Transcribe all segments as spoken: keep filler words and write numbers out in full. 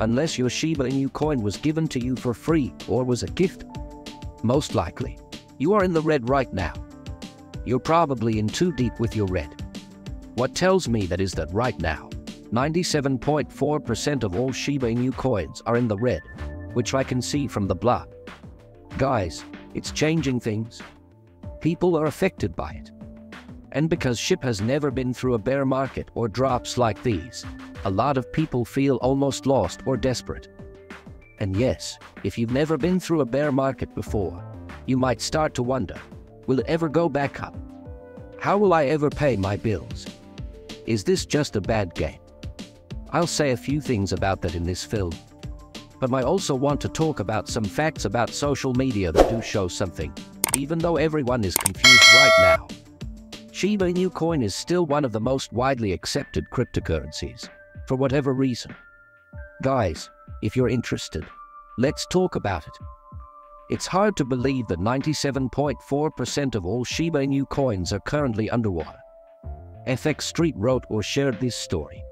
unless your Shiba Inu coin was given to you for free or was a gift. Most likely, you are in the red right now. You're probably in too deep with your red. What tells me that is that right now, ninety-seven point four percent of all Shiba Inu coins are in the red, which I can see from the block. Guys, it's changing things. People are affected by it. And because S H I B has never been through a bear market or drops like these, a lot of people feel almost lost or desperate. And yes, if you've never been through a bear market before, you might start to wonder, will it ever go back up? How will I ever pay my bills? Is this just a bad game? I'll say a few things about that in this film, but I also want to talk about some facts about social media that do show something, even though everyone is confused right now. Shiba Inu coin is still one of the most widely accepted cryptocurrencies, for whatever reason. Guys, if you're interested, let's talk about it. It's hard to believe that ninety-seven point four percent of all Shiba Inu coins are currently underwater. F X Street wrote or shared this story.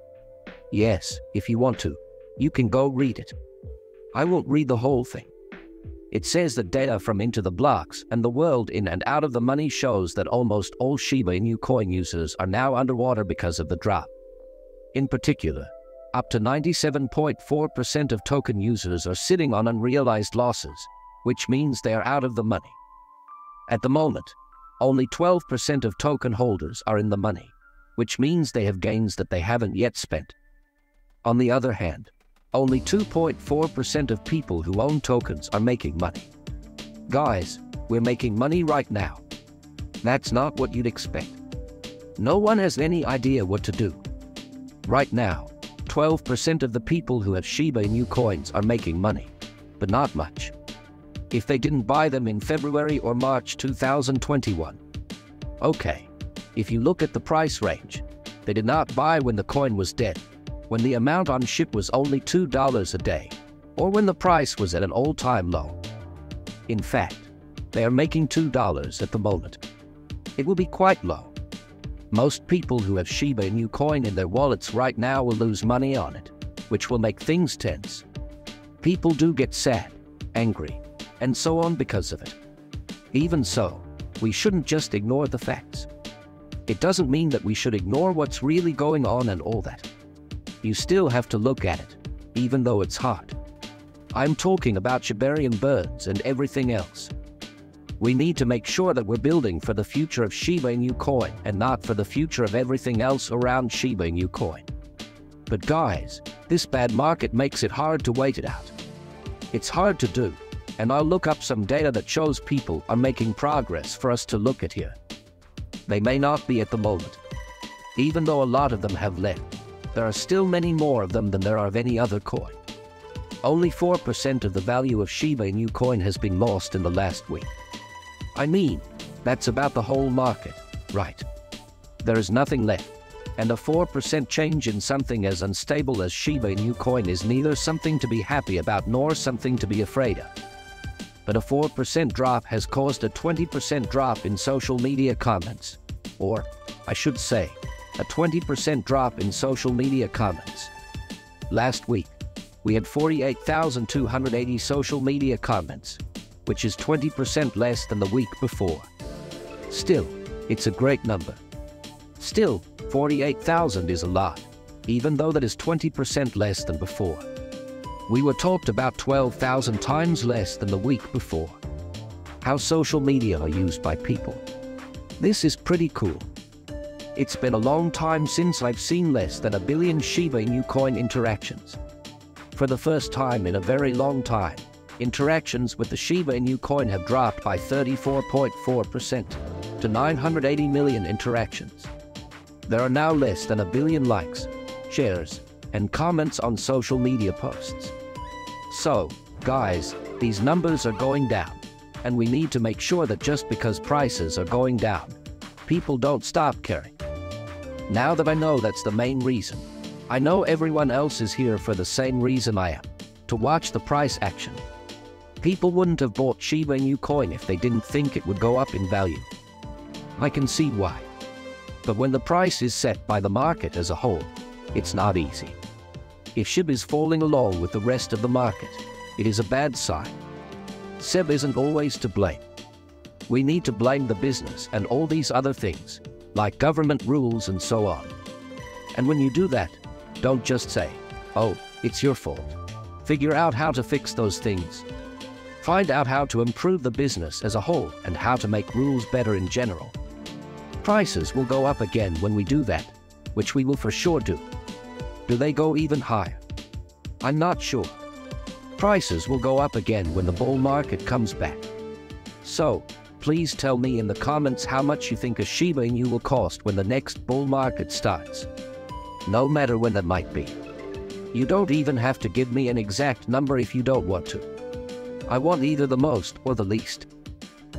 Yes, if you want to, you can go read it. I won't read the whole thing. It says that data from Into the Blocks and the world in and out of the money shows that almost all Shiba Inu coin users are now underwater because of the drop. In particular, up to ninety-seven point four percent of token users are sitting on unrealized losses, which means they are out of the money. At the moment, only twelve percent of token holders are in the money, which means they have gains that they haven't yet spent. On the other hand, only two point four percent of people who own tokens are making money. Guys, we're making money right now. That's not what you'd expect. No one has any idea what to do. Right now, twelve percent of the people who have Shiba Inu coins are making money, but not much. If they didn't buy them in February or March two thousand twenty-one. Okay, if you look at the price range, they did not buy when the coin was dead, when the amount on S H I B was only two dollars a day, or when the price was at an all-time low. In fact, they are making two dollars at the moment. It will be quite low. Most people who have Shiba Inu coin in their wallets right now will lose money on it, which will make things tense. People do get sad, angry, and so on because of it. Even so, we shouldn't just ignore the facts. It doesn't mean that we should ignore what's really going on and all that. You still have to look at it, even though it's hard. I'm talking about Shibarium birds and everything else. We need to make sure that we're building for the future of Shiba Inu coin and not for the future of everything else around Shiba Inu coin. But guys, this bad market makes it hard to wait it out. It's hard to do, and I'll look up some data that shows people are making progress for us to look at here. They may not be at the moment. Even though a lot of them have left, there are still many more of them than there are of any other coin. Only four percent of the value of Shiba Inu coin has been lost in the last week. I mean, that's about the whole market, right? There is nothing left, and a four percent change in something as unstable as Shiba Inu coin is neither something to be happy about nor something to be afraid of. But a four percent drop has caused a twenty percent drop in social media comments, or, I should say, a twenty percent drop in social media comments. Last week, we had forty-eight thousand two hundred eighty social media comments, which is twenty percent less than the week before. Still, it's a great number. Still, forty-eight thousand is a lot, even though that is twenty percent less than before. We were talked about twelve thousand times less than the week before. How social media are used by people. This is pretty cool. It's been a long time since I've seen less than a billion Shiba Inu coin interactions. For the first time in a very long time, interactions with the Shiba Inu coin have dropped by thirty-four point four percent to nine hundred eighty million interactions. There are now less than a billion likes, shares, and comments on social media posts. So, guys, these numbers are going down, and we need to make sure that just because prices are going down, people don't stop caring. Now that I know that's the main reason, I know everyone else is here for the same reason I am, to watch the price action. People wouldn't have bought Shiba Inu coin if they didn't think it would go up in value. I can see why. But when the price is set by the market as a whole, it's not easy. If S H I B is falling along with the rest of the market, it is a bad sign. S H I B isn't always to blame. We need to blame the business and all these other things, like government rules and so on. And when you do that, don't just say, oh, it's your fault. Figure out how to fix those things. Find out how to improve the business as a whole and how to make rules better in general. Prices will go up again when we do that, which we will for sure do. Do they go even higher? I'm not sure. Prices will go up again when the bull market comes back. So, please tell me in the comments how much you think a Shiba Inu will cost when the next bull market starts. No matter when that might be. You don't even have to give me an exact number if you don't want to. I want either the most or the least.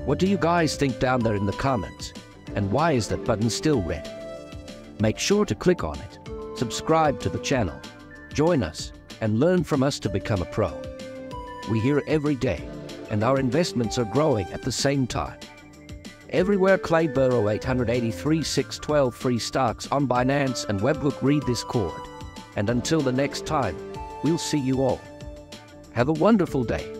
What do you guys think down there in the comments? And why is that button still red? Make sure to click on it, subscribe to the channel, join us, and learn from us to become a pro. We're here every day, and our investments are growing at the same time. Everywhere Clay Burrow eight eight three six one two free stocks on Binance and Webbook, read this code. And until the next time, we'll see you all. Have a wonderful day.